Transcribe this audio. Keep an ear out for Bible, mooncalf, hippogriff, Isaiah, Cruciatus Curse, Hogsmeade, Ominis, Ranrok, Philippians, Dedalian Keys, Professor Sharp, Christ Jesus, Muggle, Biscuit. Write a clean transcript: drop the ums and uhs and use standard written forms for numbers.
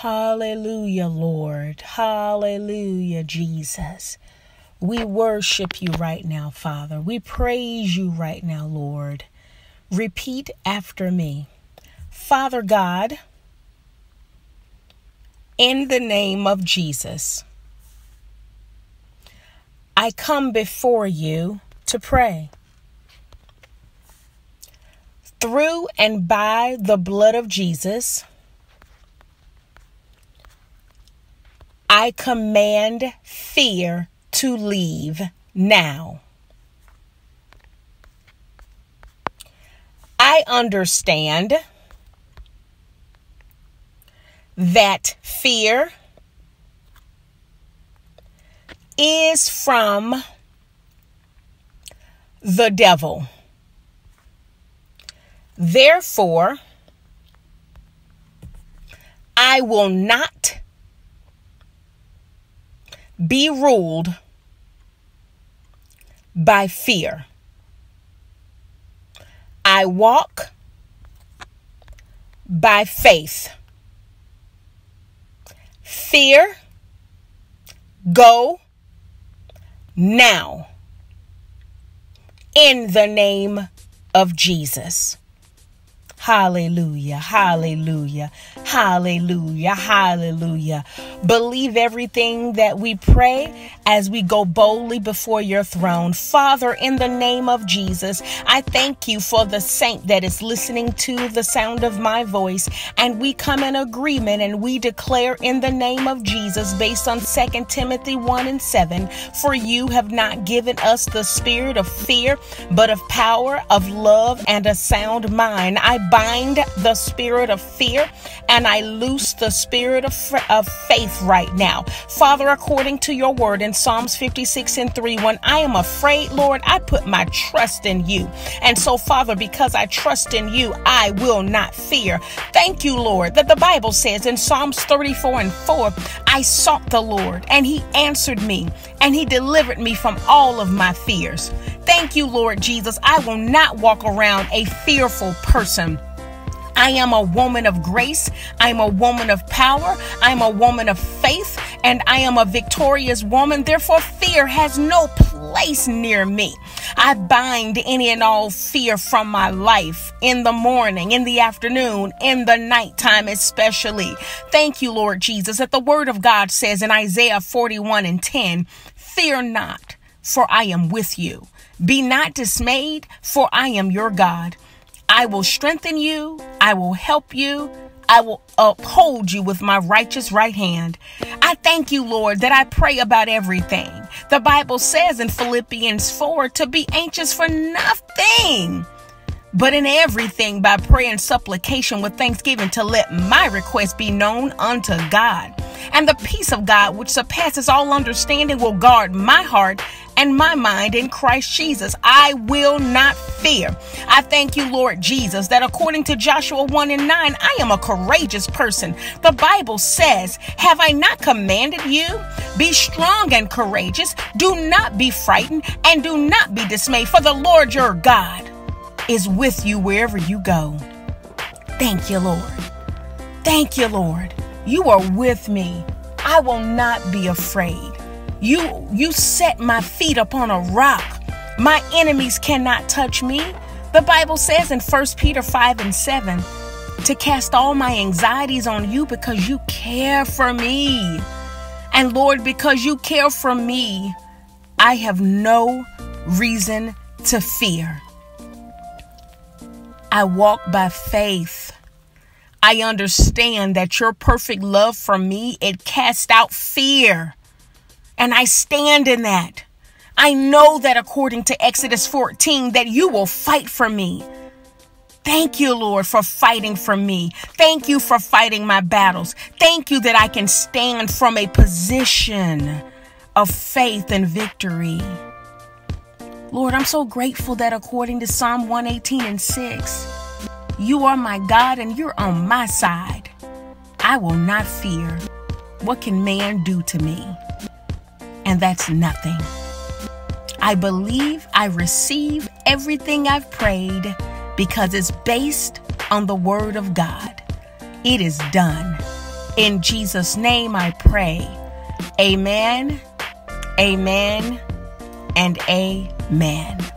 Hallelujah, Lord. Hallelujah, Jesus. We worship you right now, Father. We praise you right now, Lord. Repeat after me. Father God, in the name of Jesus, I come before you to pray. Through and by the blood of Jesus, I command fear to leave now. I understand that fear is from the devil. Therefore, I will not be ruled by fear. I walk by faith. Fear, go now, in the name of Jesus. Hallelujah, hallelujah, hallelujah, hallelujah. Believe everything that we pray as we go boldly before your throne. Father, in the name of Jesus, I thank you for the saint that is listening to the sound of my voice. And we come in agreement and we declare in the name of Jesus, based on 2 Timothy 1:7, for you have not given us the spirit of fear, but of power, of love, and a sound mind. I bind the spirit of fear and I loose the spirit of faith right now. Father, according to your word in Psalms 56:3, when I am afraid, Lord, I put my trust in you. And so, Father, because I trust in you, I will not fear. Thank you, Lord, that the Bible says in Psalms 34:4, I sought the Lord and he answered me and he delivered me from all of my fears. Thank you, Lord Jesus. I will not walk around a fearful person. I am a woman of grace. I am a woman of power. I am a woman of faith, and I am a victorious woman. Therefore, fear has no place near me. I bind any and all fear from my life in the morning, in the afternoon, in the nighttime, especially. Thank you, Lord Jesus, that the word of God says in Isaiah 41:10, fear not, for I am with you. Be not dismayed, for I am your God. I will strengthen you, I will help you, I will uphold you with my righteous right hand. I thank you, Lord, that I pray about everything. The Bible says in Philippians 4 to be anxious for nothing, but in everything by prayer and supplication with thanksgiving to let my request be known unto God. And the peace of God, which surpasses all understanding, will guard my heart and my mind in Christ Jesus. I will not fear. I thank you, Lord Jesus, that according to Joshua 1:9, I am a courageous person. The Bible says, have I not commanded you? Be strong and courageous. Do not be frightened and do not be dismayed, for the Lord your God is with you wherever you go. Thank you, Lord. Thank you, Lord. You are with me. I will not be afraid. You set my feet upon a rock. My enemies cannot touch me. The Bible says in 1 Peter 5:7, to cast all my anxieties on you because you care for me. And Lord, because you care for me, I have no reason to fear. I walk by faith. I understand that your perfect love for me, it casts out fear. And I stand in that. I know that according to Exodus 14, that you will fight for me. Thank you, Lord, for fighting for me. Thank you for fighting my battles. Thank you that I can stand from a position of faith and victory. Lord, I'm so grateful that according to Psalm 118:6, you are my God and you're on my side. I will not fear. What can man do to me? And that's nothing. I believe I receive everything I've prayed because it's based on the word of God. It is done. In Jesus' name I pray. Amen, amen, and amen.